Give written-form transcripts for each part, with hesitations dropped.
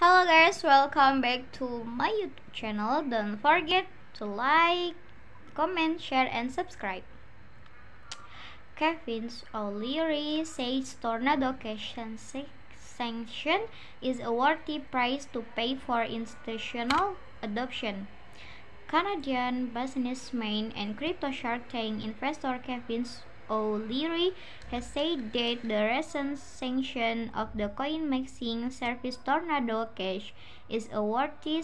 Hello guys, welcome back to my YouTube channel. Don't forget to like, comment, share, and subscribe. Kevin O'Leary says Tornado Cash sanction is a worthy price to pay for institutional adoption. Canadian businessman and crypto Shark Tank investor Kevin O'Leary has said that the recent sanction of the coin-mixing service Tornado Cash is a worthy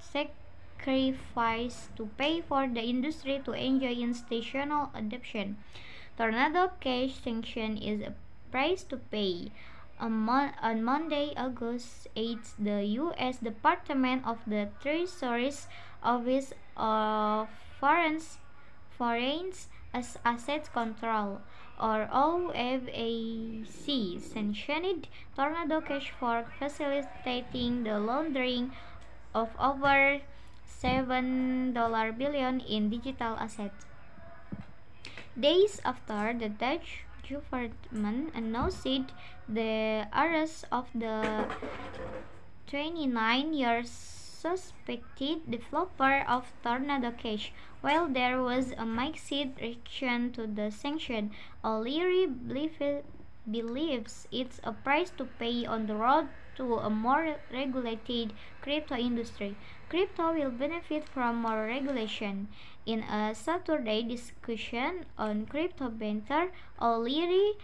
sacrifice to pay for the industry to enjoy institutional adoption. Tornado Cash sanction is a price to pay. On Monday, August 8th, the U.S. Department of the Treasury's Office of Foreign Asset Control, or OFAC, sanctioned Tornado Cash for facilitating the laundering of over $7 billion in digital assets. Days after, the Dutch government announced the arrest of the 29-year suspected developer of Tornado Cash. While there was a mixed reaction to the sanction, O'Leary believes it's a price to pay on the road to a more regulated crypto industry. Crypto will benefit from more regulation. In a Saturday discussion on Crypto Banter, O'Leary,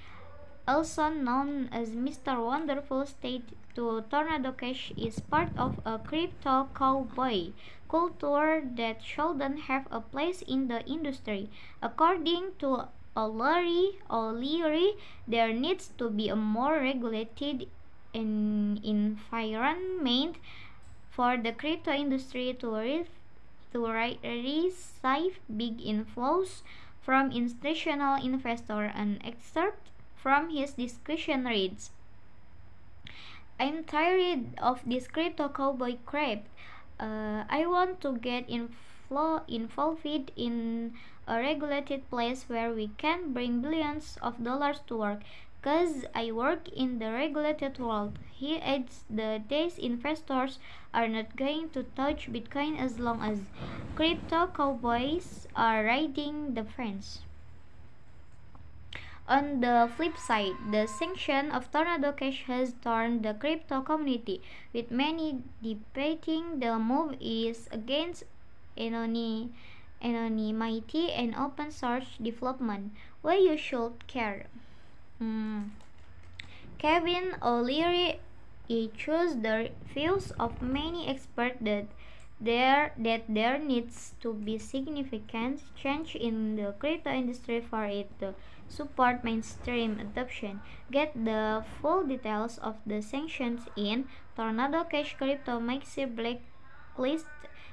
also known as Mr. Wonderful, stated Tornado Cash is part of a crypto cowboy culture that shouldn't have a place in the industry. According to O'Leary, there needs to be a more regulated environment for the crypto industry to receive big inflows from institutional investors. An excerpt from his discussion reads, "I'm tired of this crypto cowboy crap. I want to get involved in a regulated place where we can bring billions of dollars to work, because I work in the regulated world." He adds that these investors are not going to touch Bitcoin as long as crypto cowboys are riding the fence. On the flip side, the sanction of Tornado Cash has torn the crypto community, with many debating the move is against anonymity and open source development. Why you should care? Kevin O'Leary echoes the views of many experts that there needs to be significant change in the crypto industry for it to support mainstream adoption. Get the full details of the sanctions in Tornado Cash Crypto Maxi Blacklist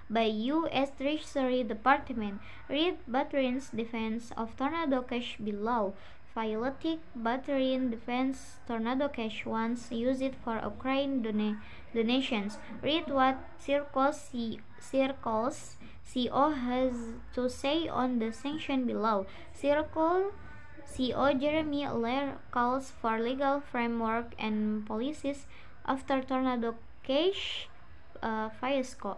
by U.S. Treasury Department. Read Batrin's defense of Tornado Cash below. Philotic Batrin defends Tornado Cash once used it for Ukraine donations. Read what Circle's CO has to say on the sanction below. Circle CO Jeremy Lair calls for legal framework and policies after Tornado Cash fiasco.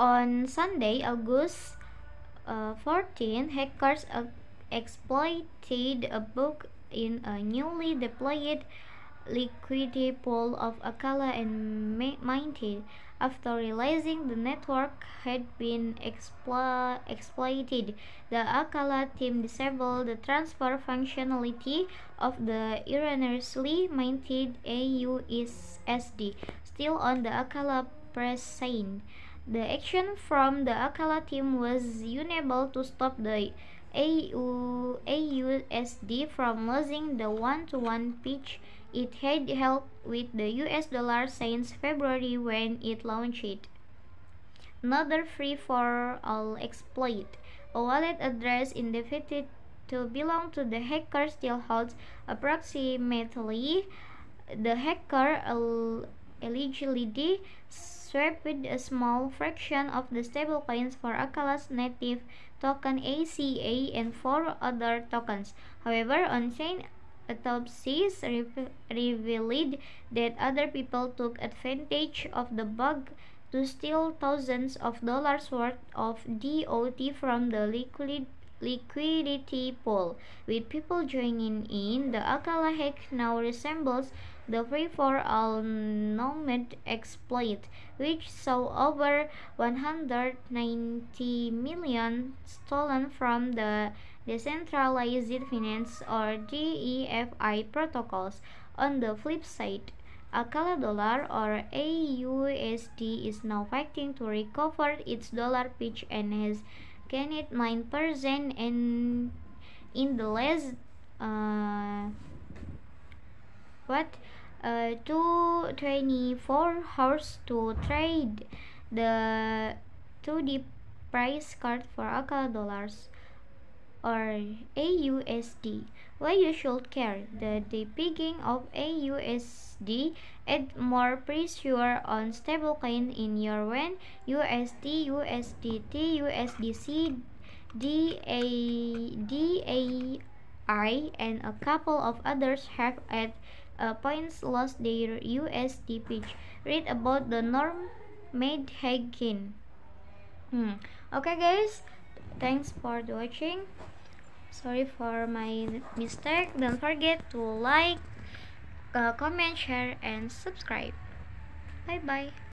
On Sunday, August 14, hackers exploited a bug in a newly deployed liquidity pool of Acala and minted after realizing the network had been exploited. The Acala team disabled the transfer functionality of the erroneously minted AUSD. Still on the Acala press side, the action from the Acala team was unable to stop the AUSD from losing the one-to-one pitch it had held with the US dollar since February when it launched. Another free-for-all exploit. A wallet address indicated to belong to the hacker still holds approximately the hacker allegedly swapped a small fraction of the stablecoins for Acala's native token ACA and 4 other tokens. However, on-chain autopsies revealed that other people took advantage of the bug to steal thousands of dollars worth of DOT from the liquidity pool, with people joining in. The Acala hack now resembles the free-for-all Nomad exploit, which saw over 190 million stolen from the Decentralized Finance or DeFi protocols. On the flip side, Acala Dollar or AUSD is now fighting to recover its dollar pitch and has gained 9% in the last 24 hours to trade the price card for Acala dollars or AUSD. Why you should care? The depegging of AUSD adds more pressure on stablecoin in your when USD, USDT, USDC, DAI, and a couple of others have at points lost their USD pitch. Read about the Nomad hacking. Okay, guys. Thanks for watching. Sorry for my mistake. Don't forget to like, comment, share, and subscribe. Bye bye.